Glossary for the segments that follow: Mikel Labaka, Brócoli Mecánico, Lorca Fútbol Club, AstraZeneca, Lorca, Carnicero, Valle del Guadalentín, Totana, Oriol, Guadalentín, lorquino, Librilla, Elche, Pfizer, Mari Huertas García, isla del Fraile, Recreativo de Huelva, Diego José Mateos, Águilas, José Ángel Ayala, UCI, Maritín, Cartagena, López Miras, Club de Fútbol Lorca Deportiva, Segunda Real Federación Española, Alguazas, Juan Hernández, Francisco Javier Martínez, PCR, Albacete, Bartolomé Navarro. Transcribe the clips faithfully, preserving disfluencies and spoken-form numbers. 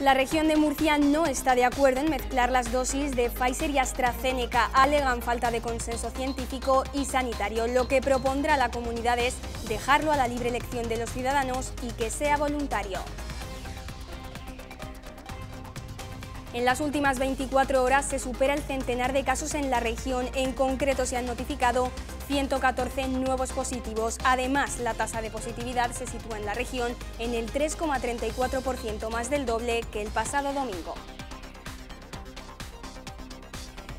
La región de Murcia no está de acuerdo en mezclar las dosis de Pfizer y AstraZeneca. Alegan falta de consenso científico y sanitario. Lo que propondrá la comunidad es dejarlo a la libre elección de los ciudadanos y que sea voluntario. En las últimas veinticuatro horas se supera el centenar de casos en la región. En concreto se han notificado ciento catorce nuevos positivos. Además, la tasa de positividad se sitúa en la región en el tres coma treinta y cuatro por ciento, más del doble que el pasado domingo.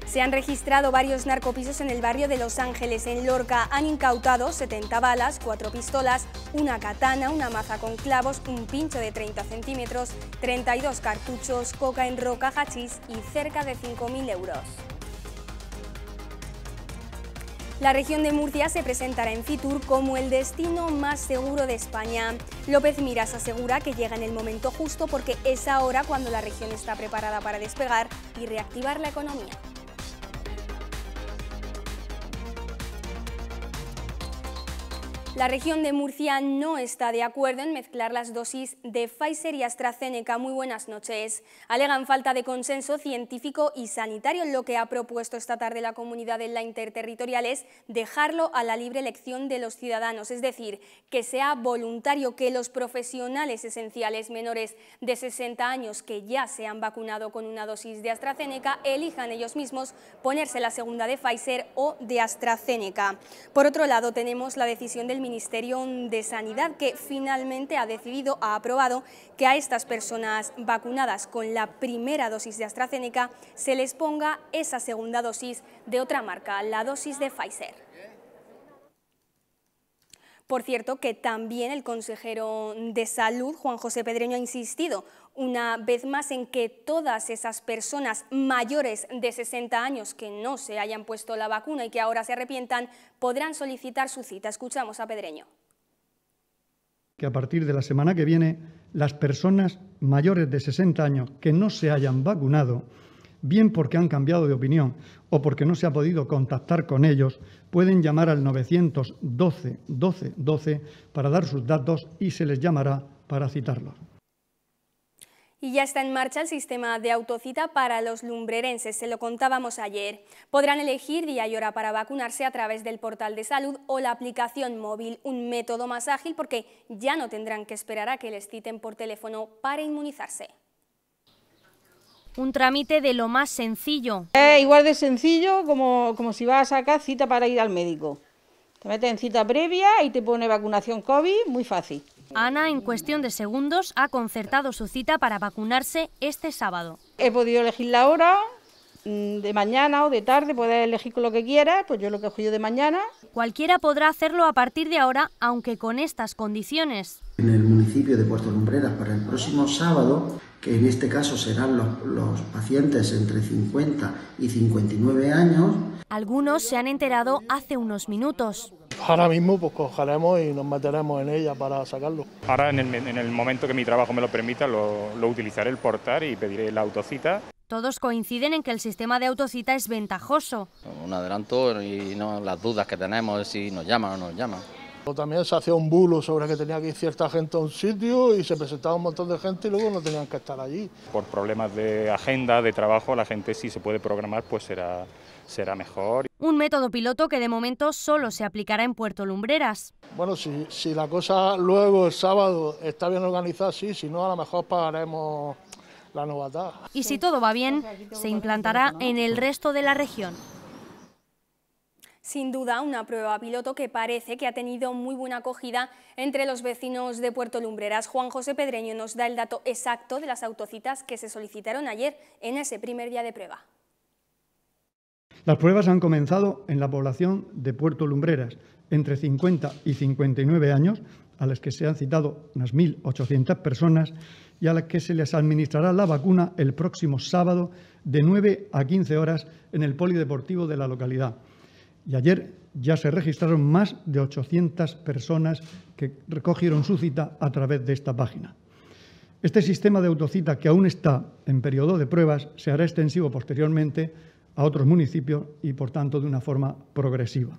Se han registrado varios narcopisos en el barrio de Los Ángeles. En Lorca han incautado setenta balas, cuatro pistolas, una katana, una maza con clavos, un pincho de treinta centímetros, treinta y dos cartuchos, coca en roca, hachís y cerca de cinco mil euros. La región de Murcia se presentará en Fitur como el destino más seguro de España. López Miras asegura que llega en el momento justo porque es ahora cuando la región está preparada para despegar y reactivar la economía. La región de Murcia no está de acuerdo en mezclar las dosis de Pfizer y AstraZeneca. Muy buenas noches. Alegan falta de consenso científico y sanitario. Lo que ha propuesto esta tarde la comunidad en la interterritorial es dejarlo a la libre elección de los ciudadanos, es decir, que sea voluntario, que los profesionales esenciales menores de sesenta años que ya se han vacunado con una dosis de AstraZeneca elijan ellos mismos ponerse la segunda de Pfizer o de AstraZeneca. Por otro lado, tenemos la decisión del Ministerio de Sanidad, que finalmente ha decidido, ha aprobado que a estas personas vacunadas con la primera dosis de AstraZeneca se les ponga esa segunda dosis de otra marca, la dosis de Pfizer. Por cierto, que también el consejero de Salud, Juan José Pedreño, ha insistido una vez más en que todas esas personas mayores de sesenta años que no se hayan puesto la vacuna y que ahora se arrepientan, podrán solicitar su cita. Escuchamos a Pedreño. Que a partir de la semana que viene, las personas mayores de sesenta años que no se hayan vacunado, bien porque han cambiado de opinión o porque no se ha podido contactar con ellos, pueden llamar al nueve uno dos, doce, doce, doce para dar sus datos y se les llamará para citarlos. Y ya está en marcha el sistema de autocita para los lumbrerenses, se lo contábamos ayer. Podrán elegir día y hora para vacunarse a través del portal de salud o la aplicación móvil, un método más ágil porque ya no tendrán que esperar a que les citen por teléfono para inmunizarse. Un trámite de lo más sencillo. Es igual de sencillo como, como si vas a sacar cita para ir al médico. Te metes en cita previa y te pone vacunación COVID, muy fácil. Ana, en cuestión de segundos, ha concertado su cita para vacunarse este sábado. He podido elegir la hora, de mañana o de tarde, puedes elegir con lo que quieras, pues yo lo que escojo de mañana. Cualquiera podrá hacerlo a partir de ahora, aunque con estas condiciones. En el municipio de Puerto Lumbreras para el próximo sábado, que en este caso serán los, los pacientes entre cincuenta y cincuenta y nueve años. Algunos se han enterado hace unos minutos. Ahora mismo pues cogeremos y nos meteremos en ella para sacarlo. Ahora en el, en el momento que mi trabajo me lo permita lo, lo utilizaré el portal y pediré la autocita. Todos coinciden en que el sistema de autocita es ventajoso. Un adelanto y no las dudas que tenemos si nos llaman o no nos llaman. También se hacía un bulo sobre que tenía que ir cierta gente a un sitio y se presentaba un montón de gente y luego no tenían que estar allí. Por problemas de agenda, de trabajo, la gente si se puede programar pues será, será mejor. Un método piloto que de momento solo se aplicará en Puerto Lumbreras. Bueno, si, si la cosa luego el sábado está bien organizada, sí, si no a lo mejor pagaremos la novedad. Y si todo va bien, se implantará en el resto de la región. Sin duda, una prueba piloto que parece que ha tenido muy buena acogida entre los vecinos de Puerto Lumbreras. Juan José Pedreño nos da el dato exacto de las autocitas que se solicitaron ayer en ese primer día de prueba. Las pruebas han comenzado en la población de Puerto Lumbreras, entre cincuenta y cincuenta y nueve años, a las que se han citado unas mil ochocientas personas y a las que se les administrará la vacuna el próximo sábado de nueve a quince horas en el polideportivo de la localidad. Y ayer ya se registraron más de ochocientas personas que recogieron su cita a través de esta página. Este sistema de autocita, que aún está en periodo de pruebas, se hará extensivo posteriormente a otros municipios y, por tanto, de una forma progresiva.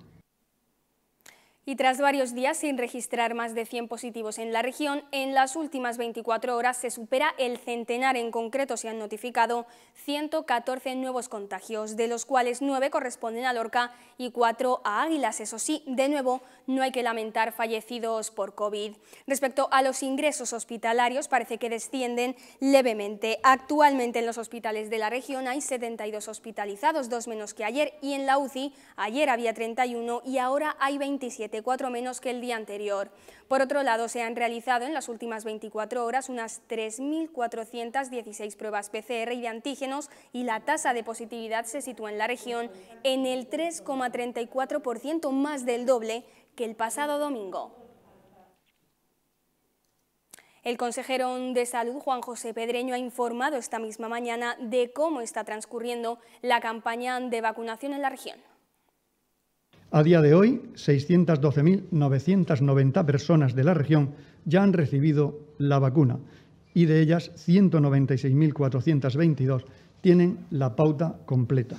Y tras varios días sin registrar más de cien positivos en la región, en las últimas veinticuatro horas se supera el centenar. En concreto se han notificado ciento catorce nuevos contagios, de los cuales nueve corresponden a Lorca y cuatro a Águilas. Eso sí, de nuevo, no hay que lamentar fallecidos por COVID. Respecto a los ingresos hospitalarios, parece que descienden levemente. Actualmente en los hospitales de la región hay setenta y dos hospitalizados, dos menos que ayer, y en la U C I ayer había treinta y uno y ahora hay veintisiete, cuatro menos que el día anterior. Por otro lado, se han realizado en las últimas veinticuatro horas unas tres mil cuatrocientas dieciséis pruebas P C R y de antígenos, y la tasa de positividad se sitúa en la región en el tres coma treinta y cuatro por ciento, más del doble que el pasado domingo. El consejero de Salud, Juan José Pedreño, ha informado esta misma mañana de cómo está transcurriendo la campaña de vacunación en la región. A día de hoy, seiscientas doce mil novecientas noventa personas de la región ya han recibido la vacuna y de ellas ciento noventa y seis mil cuatrocientas veintidós tienen la pauta completa.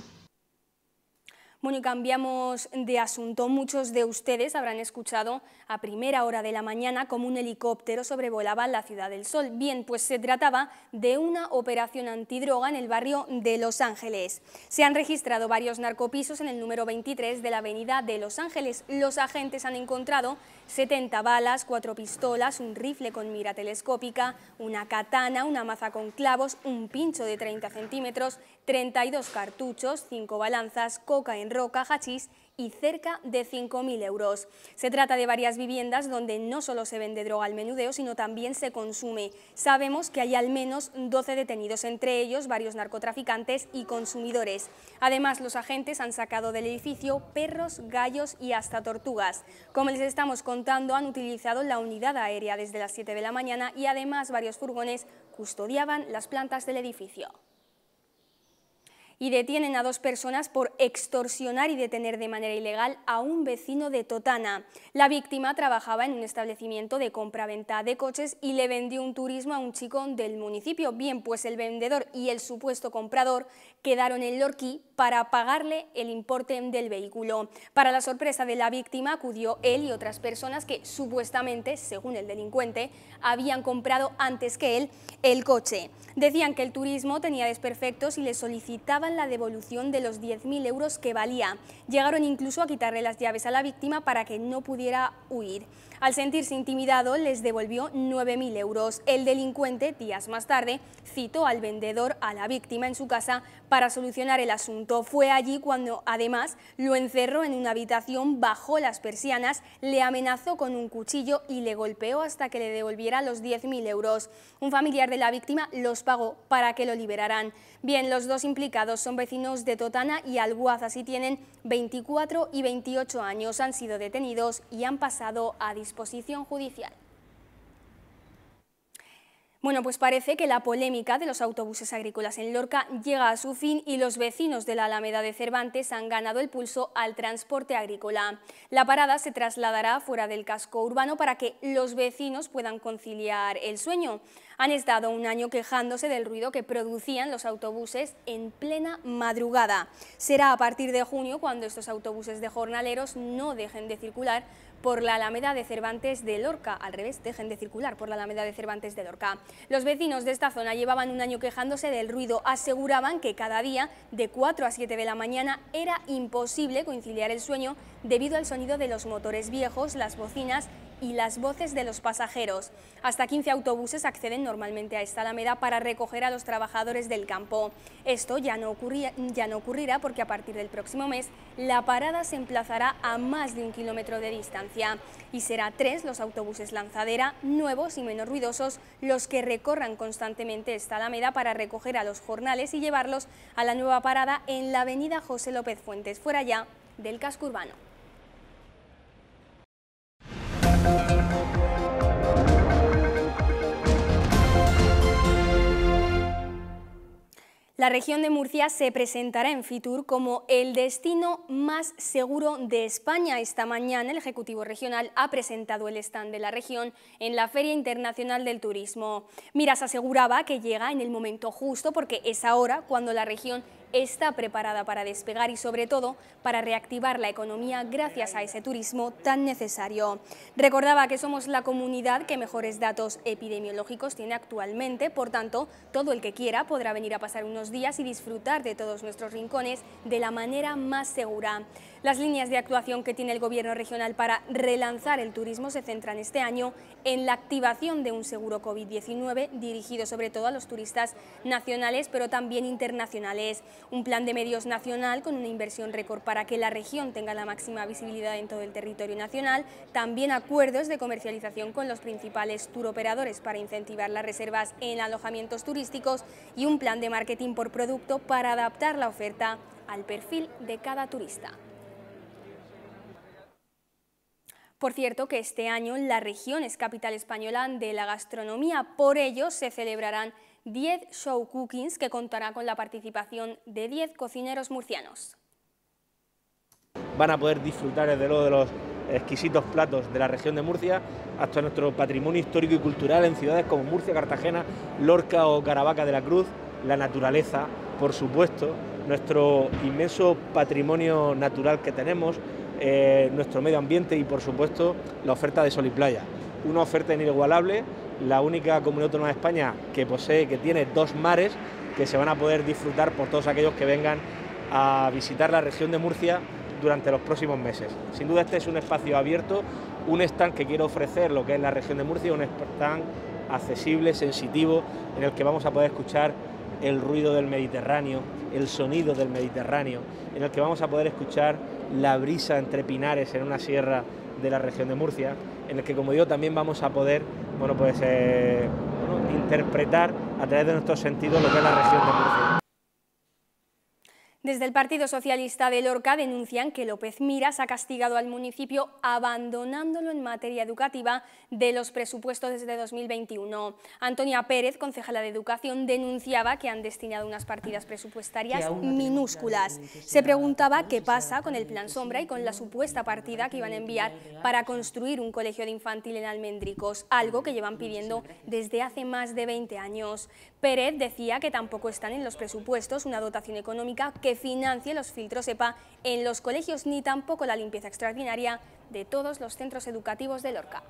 Bueno, y cambiamos de asunto. Muchos de ustedes habrán escuchado a primera hora de la mañana cómo un helicóptero sobrevolaba la Ciudad del Sol. Bien, pues se trataba de una operación antidroga en el barrio de Los Ángeles. Se han registrado varios narcopisos en el número veintitrés de la avenida de Los Ángeles. Los agentes han encontrado setenta balas, cuatro pistolas, un rifle con mira telescópica, una katana, una maza con clavos, un pincho de treinta centímetros, treinta y dos cartuchos, cinco balanzas, coca en roca, hachís y cerca de cinco mil euros. Se trata de varias viviendas donde no solo se vende droga al menudeo, sino también se consume. Sabemos que hay al menos doce detenidos, entre ellos varios narcotraficantes y consumidores. Además, los agentes han sacado del edificio perros, gallos y hasta tortugas. Como les estamos contando, han utilizado la unidad aérea desde las siete de la mañana y además varios furgones custodiaban las plantas del edificio. Y detienen a dos personas por extorsionar y detener de manera ilegal a un vecino de Totana. La víctima trabajaba en un establecimiento de compra-venta de coches y le vendió un turismo a un chico del municipio. Bien, pues el vendedor y el supuesto comprador quedaron en Lorquí para pagarle el importe del vehículo. Para la sorpresa de la víctima, acudió él y otras personas que supuestamente, según el delincuente, habían comprado antes que él el coche. Decían que el turismo tenía desperfectos y le solicitaban la devolución de los diez mil euros que valía. Llegaron incluso a quitarle las llaves a la víctima para que no pudiera huir. Al sentirse intimidado, les devolvió nueve mil euros. El delincuente, días más tarde, citó al vendedor a la víctima en su casa para solucionar el asunto. Fue allí cuando, además, lo encerró en una habitación, bajó las persianas, le amenazó con un cuchillo y le golpeó hasta que le devolviera los diez mil euros. Un familiar de la víctima los pagó para que lo liberaran. Bien, los dos implicados son vecinos de Totana y Alguazas y tienen veinticuatro y veintiocho años. Han sido detenidos y han pasado a disposición judicial. Bueno, pues parece que la polémica de los autobuses agrícolas en Lorca llega a su fin y los vecinos de la Alameda de Cervantes han ganado el pulso al transporte agrícola. La parada se trasladará fuera del casco urbano para que los vecinos puedan conciliar el sueño. Han estado un año quejándose del ruido que producían los autobuses en plena madrugada. Será a partir de junio cuando estos autobuses de jornaleros no dejen de circular por la Alameda de Cervantes de Lorca, al revés, dejen de circular por la Alameda de Cervantes de Lorca. Los vecinos de esta zona llevaban un año quejándose del ruido, aseguraban que cada día de cuatro a siete de la mañana era imposible conciliar el sueño debido al sonido de los motores viejos, las bocinas y las voces de los pasajeros. Hasta quince autobuses acceden normalmente a esta Alameda para recoger a los trabajadores del campo. Esto ya no ocurría, ya no ocurrirá porque a partir del próximo mes la parada se emplazará a más de un kilómetro de distancia y será tres los autobuses lanzadera, nuevos y menos ruidosos, los que recorran constantemente esta Alameda para recoger a los jornales y llevarlos a la nueva parada en la avenida José López Fuentes, fuera ya del casco urbano. La región de Murcia se presentará en Fitur como el destino más seguro de España. Esta mañana el Ejecutivo Regional ha presentado el stand de la región en la Feria Internacional del Turismo. Miras aseguraba que llega en el momento justo porque es ahora cuando la región está preparada para despegar y sobre todo para reactivar la economía gracias a ese turismo tan necesario. Recordaba que somos la comunidad que mejores datos epidemiológicos tiene actualmente, por tanto, todo el que quiera podrá venir a pasar unos días y disfrutar de todos nuestros rincones de la manera más segura. Las líneas de actuación que tiene el Gobierno regional para relanzar el turismo se centran este año en la activación de un seguro COVID diecinueve dirigido sobre todo a los turistas nacionales pero también internacionales, un plan de medios nacional con una inversión récord para que la región tenga la máxima visibilidad en todo el territorio nacional, también acuerdos de comercialización con los principales turoperadores para incentivar las reservas en alojamientos turísticos y un plan de marketing por producto para adaptar la oferta al perfil de cada turista. Por cierto que este año la región es capital española de la gastronomía, por ello se celebrarán diez show cookings que contará con la participación de diez cocineros murcianos. Van a poder disfrutar desde luego de los exquisitos platos de la región de Murcia, hasta nuestro patrimonio histórico y cultural en ciudades como Murcia, Cartagena, Lorca o Caravaca de la Cruz, la naturaleza, por supuesto, nuestro inmenso patrimonio natural que tenemos, Eh, nuestro medio ambiente y, por supuesto, la oferta de sol y playa. Una oferta inigualable, la única comunidad autónoma de España que posee, que tiene dos mares que se van a poder disfrutar por todos aquellos que vengan a visitar la región de Murcia durante los próximos meses. Sin duda este es un espacio abierto, un stand que quiere ofrecer lo que es la región de Murcia, un stand accesible, sensitivo, en el que vamos a poder escuchar el ruido del Mediterráneo, el sonido del Mediterráneo, en el que vamos a poder escuchar la brisa entre pinares en una sierra de la región de Murcia, en el que, como digo, también vamos a poder bueno, pues, eh, bueno, interpretar a través de nuestros sentidos lo que es la región de Murcia. Desde el Partido Socialista de Lorca denuncian que López Miras ha castigado al municipio abandonándolo en materia educativa de los presupuestos desde dos mil veintiuno. Antonia Pérez, concejala de Educación, denunciaba que han destinado unas partidas presupuestarias minúsculas. Se preguntaba qué pasa con el plan Sombra y con la supuesta partida que iban a enviar para construir un colegio de infantil en Alméndricos, algo que llevan pidiendo desde hace más de veinte años. Pérez decía que tampoco están en los presupuestos una dotación económica que financie los filtros E P A en los colegios ni tampoco la limpieza extraordinaria de todos los centros educativos de Lorca.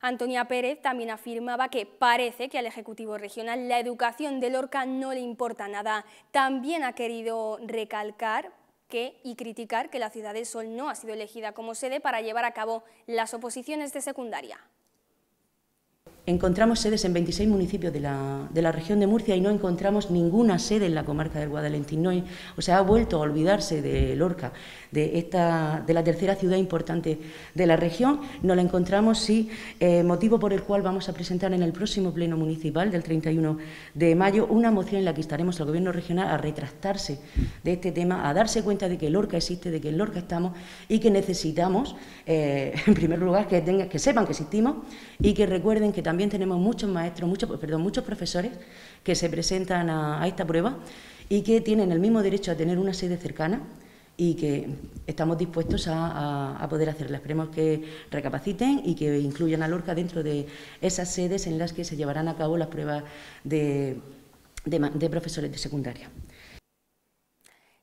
Antonia Pérez también afirmaba que parece que al Ejecutivo Regional la educación de Lorca no le importa nada. También ha querido recalcar que y criticar que la Ciudad del Sol no ha sido elegida como sede para llevar a cabo las oposiciones de secundaria. Encontramos sedes en veintiséis municipios de la, de la región de Murcia y no encontramos ninguna sede en la comarca del Guadalentín. No hay, o sea, ha vuelto a olvidarse de Lorca, de, esta, de la tercera ciudad importante de la región. No la encontramos, sí, eh, motivo por el cual vamos a presentar en el próximo pleno municipal del treinta y uno de mayo una moción en la que instaremos al Gobierno regional a retractarse de este tema, a darse cuenta de que Lorca existe, de que en Lorca estamos y que necesitamos, eh, en primer lugar, que, tenga, que sepan que existimos y que recuerden que también También tenemos muchos maestros, muchos, perdón, muchos profesores que se presentan a, a esta prueba y que tienen el mismo derecho a tener una sede cercana y que estamos dispuestos a, a, a poder hacerla. Esperemos que recapaciten y que incluyan a Lorca dentro de esas sedes en las que se llevarán a cabo las pruebas de, de, de profesores de secundaria.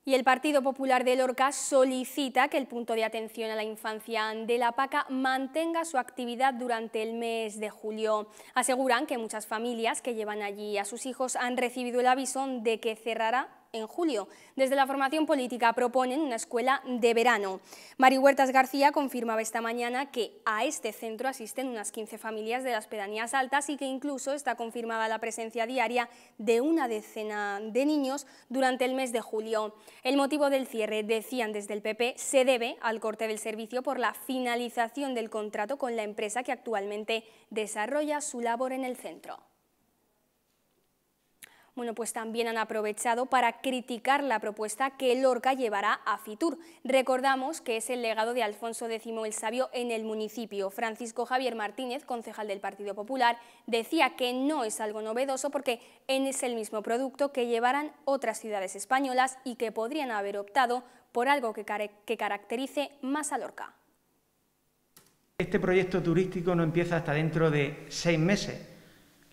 Y el Partido Popular de Lorca solicita que el punto de atención a la infancia de La Paca mantenga su actividad durante el mes de julio. Aseguran que muchas familias que llevan allí a sus hijos han recibido el aviso de que cerrará en julio. Desde la formación política proponen una escuela de verano. Mari Huertas García confirmaba esta mañana que a este centro asisten unas quince familias de las pedanías altas y que incluso está confirmada la presencia diaria de una decena de niños durante el mes de julio. El motivo del cierre, decían desde el P P, se debe al corte del servicio por la finalización del contrato con la empresa que actualmente desarrolla su labor en el centro. Bueno, pues también han aprovechado para criticar la propuesta que Lorca llevará a Fitur. Recordamos que es el legado de Alfonso equis el Sabio en el municipio. Francisco Javier Martínez, concejal del Partido Popular, decía que no es algo novedoso porque es el mismo producto que llevarán otras ciudades españolas y que podrían haber optado por algo que, car- que caracterice más a Lorca. Este proyecto turístico no empieza hasta dentro de seis meses.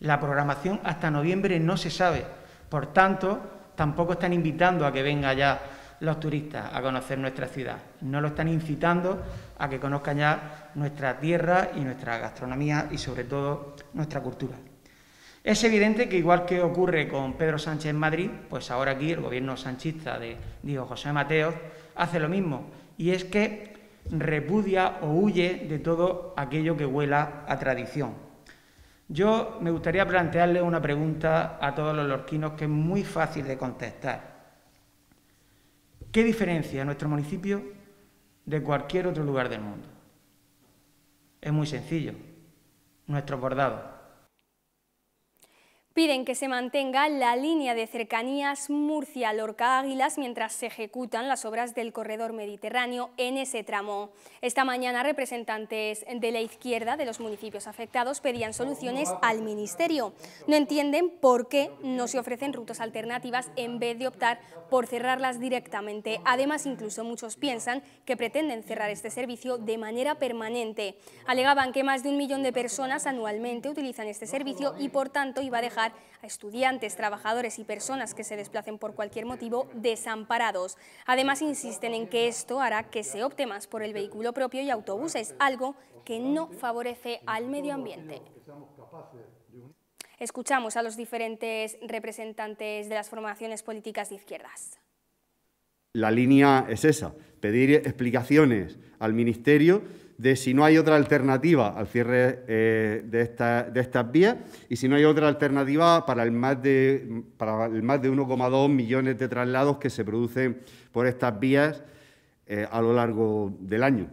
La programación hasta noviembre no se sabe. Por tanto, tampoco están invitando a que vengan ya los turistas a conocer nuestra ciudad. No lo están incitando a que conozcan ya nuestra tierra y nuestra gastronomía y, sobre todo, nuestra cultura. Es evidente que, igual que ocurre con Pedro Sánchez en Madrid, pues ahora aquí el gobierno sanchista de Diego José Mateos hace lo mismo, y es que repudia o huye de todo aquello que huela a tradición. Yo me gustaría plantearle una pregunta a todos los lorquinos que es muy fácil de contestar. ¿Qué diferencia nuestro municipio de cualquier otro lugar del mundo? Es muy sencillo, nuestro bordado. Piden que se mantenga la línea de cercanías Murcia-Lorca-Águilas mientras se ejecutan las obras del corredor mediterráneo en ese tramo. Esta mañana representantes de la izquierda de los municipios afectados pedían soluciones al Ministerio. No entienden por qué no se ofrecen rutas alternativas en vez de optar por cerrarlas directamente. Además, incluso muchos piensan que pretenden cerrar este servicio de manera permanente. Alegaban que más de un millón de personas anualmente utilizan este servicio y, por tanto, iba a dejar a estudiantes, trabajadores y personas que se desplacen por cualquier motivo desamparados. Además, insisten en que esto hará que se opte más por el vehículo propio y autobuses, algo que no favorece al medio ambiente. Escuchamos a los diferentes representantes de las formaciones políticas de izquierdas. La línea es esa, pedir explicaciones al Ministerio de si no hay otra alternativa al cierre eh, de, esta, de estas vías y si no hay otra alternativa para el más de, para el más de uno coma dos millones de traslados que se producen por estas vías eh, a lo largo del año.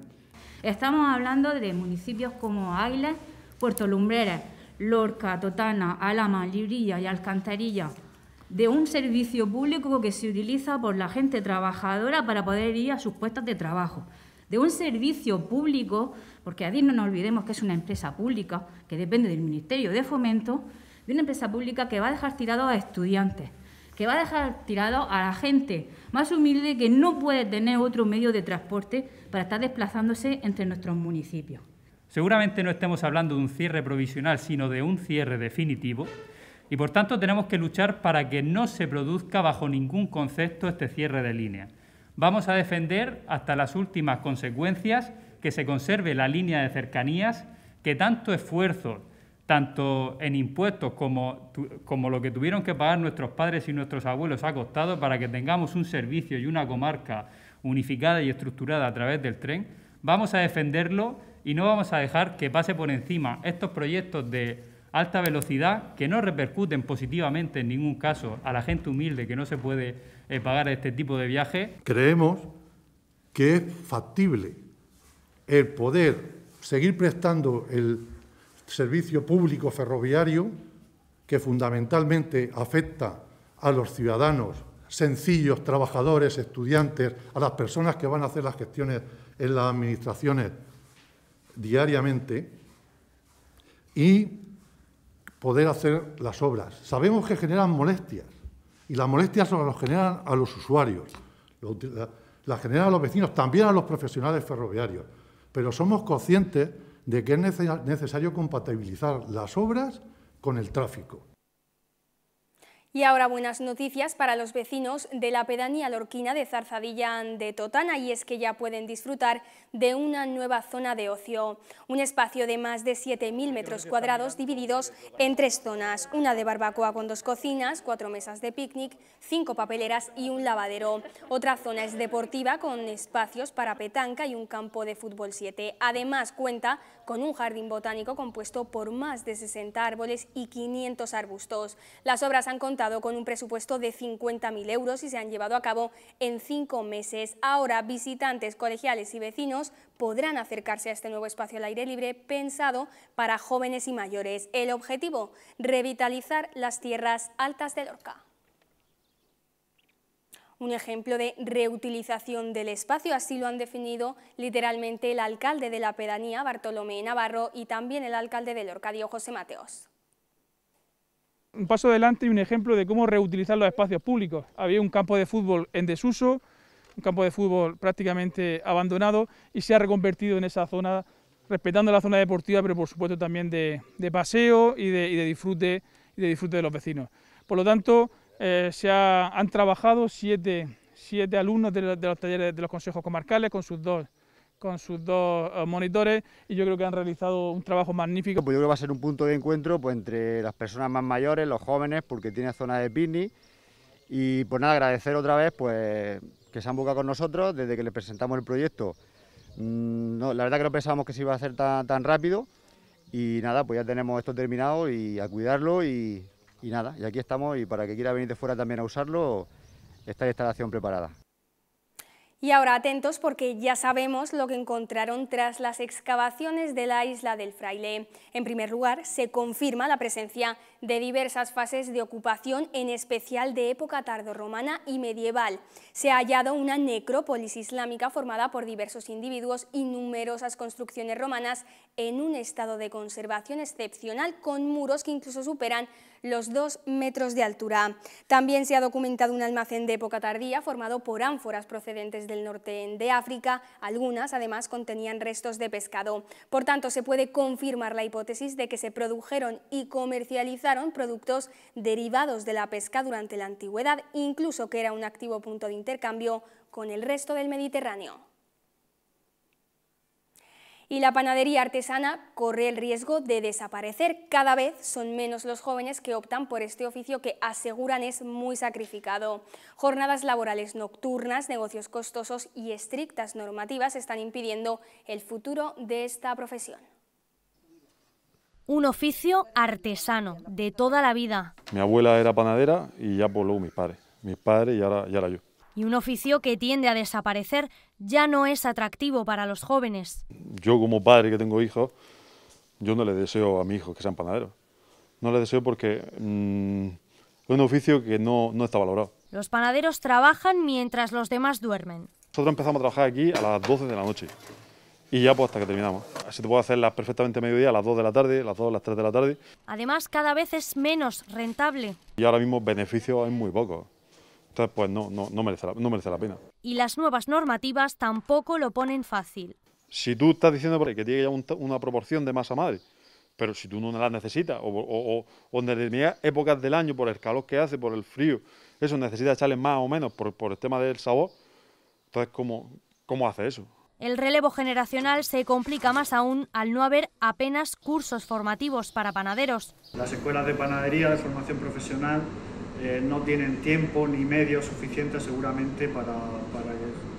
Estamos hablando de municipios como Águilas, Puerto Lumbreras, Lorca, Totana, Alhama, Librilla y Alcantarilla, de un servicio público que se utiliza por la gente trabajadora para poder ir a sus puestos de trabajo, de un servicio público, porque a no nos olvidemos que es una empresa pública que depende del Ministerio de Fomento, de una empresa pública que va a dejar tirados a estudiantes, que va a dejar tirados a la gente más humilde que no puede tener otro medio de transporte para estar desplazándose entre nuestros municipios. Seguramente no estemos hablando de un cierre provisional, sino de un cierre definitivo, y por tanto tenemos que luchar para que no se produzca bajo ningún concepto este cierre de línea. Vamos a defender hasta las últimas consecuencias que se conserve la línea de cercanías que tanto esfuerzo, tanto en impuestos como, como lo que tuvieron que pagar nuestros padres y nuestros abuelos ha costado para que tengamos un servicio y una comarca unificada y estructurada a través del tren. Vamos a defenderlo y no vamos a dejar que pase por encima estos proyectos de alta velocidad que no repercuten positivamente en ningún caso a la gente humilde que no se puede eh, pagar este tipo de viajes. Creemos que es factible el poder seguir prestando el servicio público ferroviario que fundamentalmente afecta a los ciudadanos sencillos, trabajadores, estudiantes, a las personas que van a hacer las gestiones en las administraciones diariamente y poder hacer las obras. Sabemos que generan molestias y las molestias las generan a los usuarios, las generan a los vecinos, también a los profesionales ferroviarios, pero somos conscientes de que es necesario compatibilizar las obras con el tráfico. Y ahora buenas noticias para los vecinos de la pedanía lorquina de Zarzadilla de Totana, y es que ya pueden disfrutar de una nueva zona de ocio, un espacio de más de siete mil metros cuadrados divididos en tres zonas, una de barbacoa con dos cocinas, cuatro mesas de picnic, cinco papeleras y un lavadero. Otra zona es deportiva con espacios para petanca y un campo de fútbol siete. Además cuenta con un jardín botánico compuesto por más de sesenta árboles y quinientos arbustos. Las obras han contado con un presupuesto de cincuenta mil euros y se han llevado a cabo en cinco meses. Ahora visitantes, colegiales y vecinos podrán acercarse a este nuevo espacio al aire libre pensado para jóvenes y mayores. El objetivo, revitalizar las tierras altas de Lorca. Un ejemplo de reutilización del espacio, así lo han definido literalmente el alcalde de la pedanía, Bartolomé Navarro, y también el alcalde de Lorca, Diego José Mateos. Un paso adelante y un ejemplo de cómo reutilizar los espacios públicos. Había un campo de fútbol en desuso, un campo de fútbol prácticamente abandonado y se ha reconvertido en esa zona, respetando la zona deportiva, pero por supuesto también de, de paseo y de, y de disfrute, y de disfrute de los vecinos. Por lo tanto, Eh, se ha, han trabajado siete, siete alumnos de, de los talleres de los consejos comarcales con sus dos, con sus dos uh, monitores, y yo creo que han realizado un trabajo magnífico. Pues yo creo que va a ser un punto de encuentro pues, entre las personas más mayores, los jóvenes, porque tiene zona de picnic. Y pues nada, agradecer otra vez pues, que se han buscado con nosotros desde que les presentamos el proyecto. Mm, no, la verdad que no pensábamos que se iba a hacer tan, tan rápido, y nada, pues ya tenemos esto terminado y a cuidarlo y, y nada, y aquí estamos, y para que quiera venir de fuera también a usarlo, está la instalación preparada. Y ahora atentos, porque ya sabemos lo que encontraron tras las excavaciones de la isla del Fraile. En primer lugar, se confirma la presencia de diversas fases de ocupación, en especial de época tardorromana y medieval. Se ha hallado una necrópolis islámica formada por diversos individuos y numerosas construcciones romanas en un estado de conservación excepcional, con muros que incluso superan los dos metros de altura. También se ha documentado un almacén de época tardía formado por ánforas procedentes del norte de África. Algunas además contenían restos de pescado. Por tanto, se puede confirmar la hipótesis de que se produjeron y comercializaron productos derivados de la pesca durante la antigüedad, incluso que era un activo punto de intercambio con el resto del Mediterráneo. Y la panadería artesana corre el riesgo de desaparecer. Cada vez son menos los jóvenes que optan por este oficio, que aseguran es muy sacrificado. Jornadas laborales nocturnas, negocios costosos y estrictas normativas están impidiendo el futuro de esta profesión. Un oficio artesano de toda la vida. Mi abuela era panadera y ya por luego mis padres. Mis padres y ahora, y ahora yo. Y un oficio que tiende a desaparecer, ya no es atractivo para los jóvenes. Yo como padre que tengo hijos, yo no le deseo a mis hijos que sean panaderos. No les deseo porque mmm, es un oficio que no, no está valorado. Los panaderos trabajan mientras los demás duermen. Nosotros empezamos a trabajar aquí a las doce de la noche y ya pues hasta que terminamos. Así te puedo hacerlas perfectamente a mediodía, a las dos de la tarde, a las dos, a las tres de la tarde. Además, cada vez es menos rentable. Y ahora mismo beneficios es muy poco. Entonces, pues no, no, no, merece la, no merece la pena. Y las nuevas normativas tampoco lo ponen fácil. Si tú estás diciendo que tiene ya un, una proporción de masa madre, pero si tú no las necesitas, o, o, o, o en determinadas épocas del año, por el calor que hace, por el frío, eso necesitas echarle más o menos por, por el tema del sabor, entonces, ¿cómo, cómo hace eso? El relevo generacional se complica más aún al no haber apenas cursos formativos para panaderos. Las escuelas de panadería, de formación profesional, Eh, no tienen tiempo ni medios suficientes seguramente para, para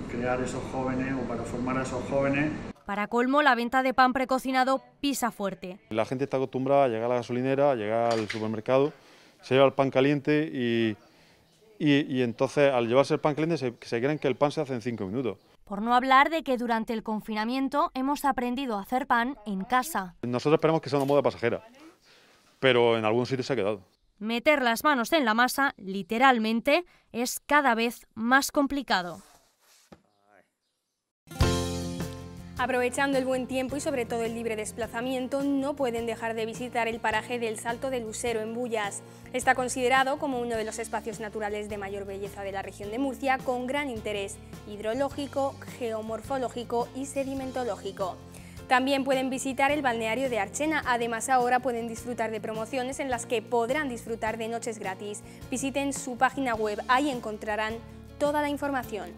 crear esos jóvenes o para formar a esos jóvenes. Para colmo, la venta de pan precocinado pisa fuerte. La gente está acostumbrada a llegar a la gasolinera, a llegar al supermercado, se lleva el pan caliente y, y, y entonces al llevarse el pan caliente se, se creen que el pan se hace en cinco minutos. Por no hablar de que durante el confinamiento hemos aprendido a hacer pan en casa. Nosotros esperamos que sea una moda pasajera, pero en algún sitio se ha quedado. Meter las manos en la masa, literalmente, es cada vez más complicado. Aprovechando el buen tiempo y sobre todo el libre desplazamiento, no pueden dejar de visitar el paraje del Salto de Lusero en Bullas. Está considerado como uno de los espacios naturales de mayor belleza de la región de Murcia, con gran interés hidrológico, geomorfológico y sedimentológico. También pueden visitar el balneario de Archena. Además, ahora pueden disfrutar de promociones en las que podrán disfrutar de noches gratis. Visiten su página web, ahí encontrarán toda la información.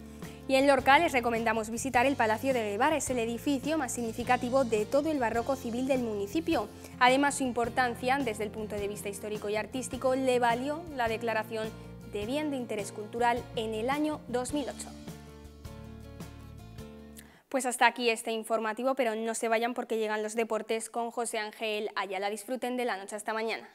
Y en Lorca les recomendamos visitar el Palacio de Guevara, es el edificio más significativo de todo el barroco civil del municipio. Además, su importancia desde el punto de vista histórico y artístico le valió la declaración de Bien de Interés Cultural en el año dos mil ocho. Pues hasta aquí este informativo, pero no se vayan porque llegan los deportes con José Ángel Ayala. Disfruten de la noche hasta mañana.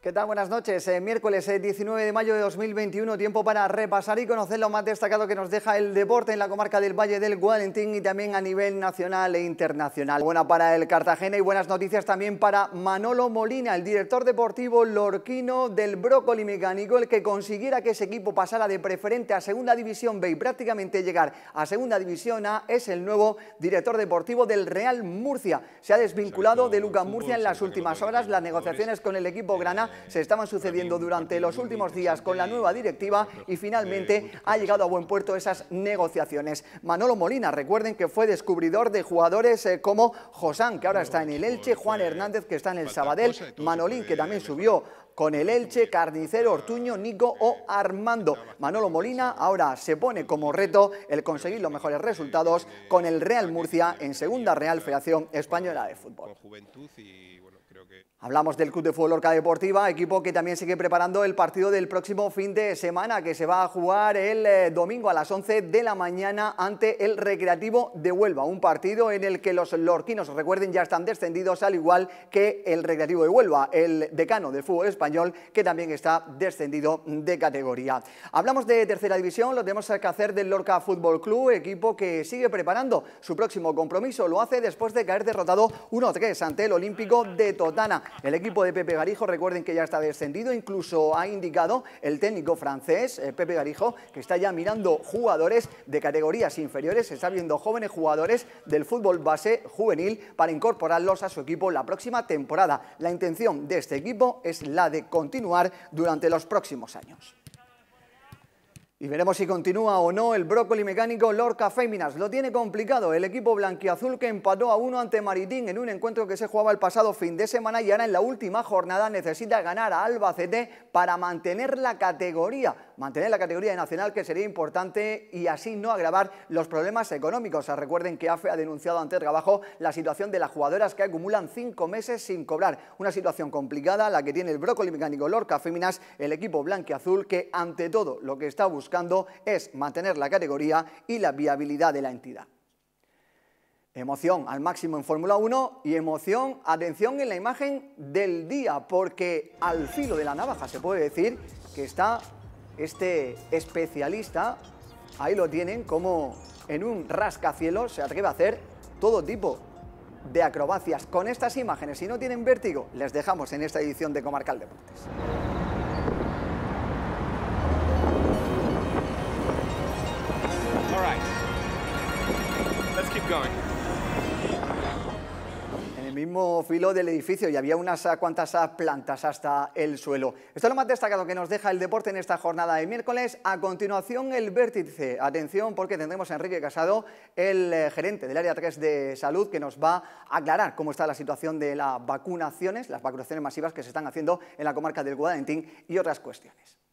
¿Qué tal? Buenas noches. Eh, miércoles eh, diecinueve de mayo de dos mil veintiuno, tiempo para repasar y conocer lo más destacado que nos deja el deporte en la comarca del Valle del Guadalentín y también a nivel nacional e internacional. Buena para el Cartagena y buenas noticias también para Manolo Molina, el director deportivo lorquino del Brócoli Mecánico, el que consiguiera que ese equipo pasara de preferente a Segunda División B y prácticamente llegar a Segunda División A, es el nuevo director deportivo del Real Murcia. Se ha desvinculado de Lucas Murcia en las últimas horas. Las negociaciones con el equipo grana se estaban sucediendo durante los últimos días con la nueva directiva y finalmente ha llegado a buen puerto esas negociaciones. Manolo Molina, recuerden que fue descubridor de jugadores como Josán, que ahora está en el Elche, Juan Hernández, que está en el Sabadell, Manolín, que también subió con el Elche, Carnicero, Ortuño, Nico o Armando. Manolo Molina ahora se pone como reto el conseguir los mejores resultados con el Real Murcia en Segunda Real Federación Española de Fútbol. Hablamos del Club de Fútbol Lorca Deportiva, equipo que también sigue preparando el partido del próximo fin de semana, que se va a jugar el eh, domingo a las once de la mañana ante el Recreativo de Huelva. Un partido en el que los lorquinos, recuerden, ya están descendidos, al igual que el Recreativo de Huelva, el decano del fútbol español, que también está descendido de categoría. Hablamos de tercera división, lo tenemos que hacer del Lorca Fútbol Club, equipo que sigue preparando su próximo compromiso. Lo hace después de caer derrotado uno a tres ante el Olímpico de Totana. El equipo de Pepe Garijo, recuerden que ya está descendido, incluso ha indicado el técnico francés, Pepe Garijo, que está ya mirando jugadores de categorías inferiores, está viendo jóvenes jugadores del fútbol base juvenil para incorporarlos a su equipo la próxima temporada. La intención de este equipo es la de continuar durante los próximos años. Y veremos si continúa o no el Brócoli Mecánico. Lorca Féminas lo tiene complicado. El equipo blanquiazul, que empató a uno ante Maritín en un encuentro que se jugaba el pasado fin de semana, y ahora en la última jornada necesita ganar a Albacete para mantener la categoría. Mantener la categoría de Nacional, que sería importante, y así no agravar los problemas económicos. Recuerden que A F E ha denunciado ante Trabajo la situación de las jugadoras que acumulan cinco meses sin cobrar. Una situación complicada la que tiene el Brócoli Mecánico Lorca Féminas, el equipo blanquiazul, que ante todo lo que está buscando es mantener la categoría y la viabilidad de la entidad. Emoción al máximo en Fórmula uno y emoción, atención en la imagen del día, porque al filo de la navaja se puede decir que está este especialista, ahí lo tienen, como en un rascacielos se atreve a hacer todo tipo de acrobacias. Con estas imágenes, si no tienen vértigo, les dejamos en esta edición de Comarcal Deportes. En el mismo filo del edificio, y había unas cuantas plantas hasta el suelo. Esto es lo más destacado que nos deja el deporte en esta jornada de miércoles. A continuación, el vértice. Atención, porque tendremos a Enrique Casado, el gerente del área tres de salud, que nos va a aclarar cómo está la situación de las vacunaciones, las vacunaciones masivas que se están haciendo en la comarca del Guadalentín y otras cuestiones.